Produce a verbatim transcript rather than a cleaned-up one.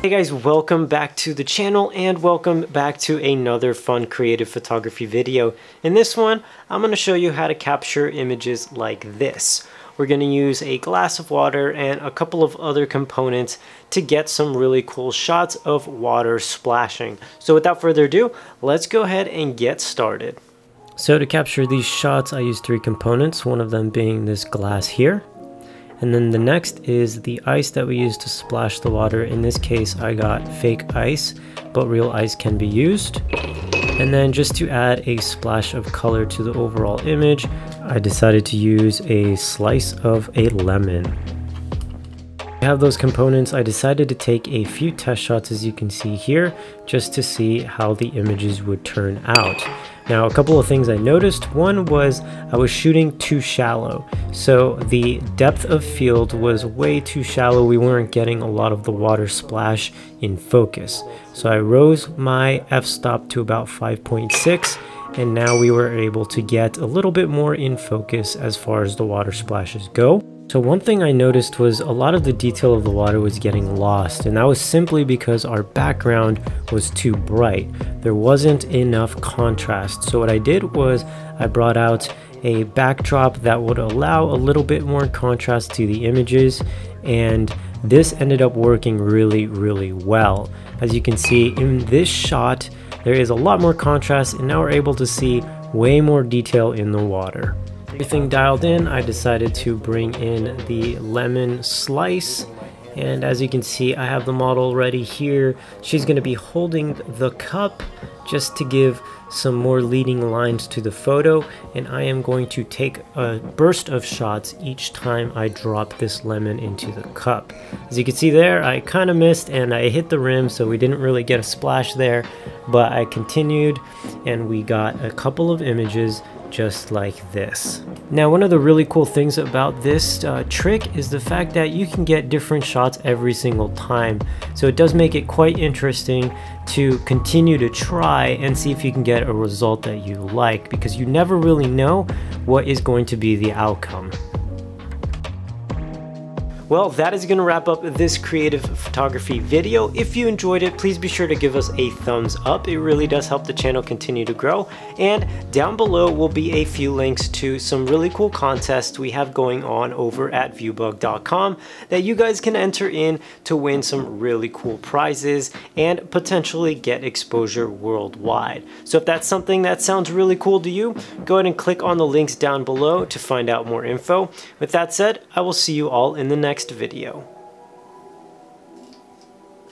Hey guys, welcome back to the channel and welcome back to another fun creative photography video. In this one, I'm going to show you how to capture images like this. We're going to use a glass of water and a couple of other components to get some really cool shots of water splashing. So without further ado, let's go ahead and get started. So to capture these shots, I used three components, one of them being this glass here. And then the next is the ice that we use to splash the water. In this case, I got fake ice, but real ice can be used. And then just to add a splash of color to the overall image, I decided to use a slice of a lemon. To have those components, I decided to take a few test shots, as you can see here, just to see how the images would turn out. Now, a couple of things I noticed. One was I was shooting too shallow. So the depth of field was way too shallow. We weren't getting a lot of the water splash in focus. So I rose my f-stop to about five point six, and now we were able to get a little bit more in focus as far as the water splashes go. So one thing I noticed was a lot of the detail of the water was getting lost, and that was simply because our background was too bright. There wasn't enough contrast. So what I did was I brought out a backdrop that would allow a little bit more contrast to the images, and this ended up working really, really well. As you can see in this shot, there is a lot more contrast, and now we're able to see way more detail in the water. Everything dialed in, I decided to bring in the lemon slice, and as you can see, I have the model ready here. She's going to be holding the cup just to give some more leading lines to the photo, and I am going to take a burst of shots each time I drop this lemon into the cup. As you can see there, I kind of missed and I hit the rim, so we didn't really get a splash there, but I continued and we got a couple of images just like this. Now, one of the really cool things about this uh, trick is the fact that you can get different shots every single time. So it does make it quite interesting to continue to try and see if you can get a result that you like, because you never really know what is going to be the outcome. Well, that is going to wrap up this creative photography video. If you enjoyed it, please be sure to give us a thumbs up. It really does help the channel continue to grow. And down below will be a few links to some really cool contests we have going on over at viewbug dot com that you guys can enter in to win some really cool prizes and potentially get exposure worldwide. So if that's something that sounds really cool to you, go ahead and click on the links down below to find out more info. With that said, I will see you all in the next video.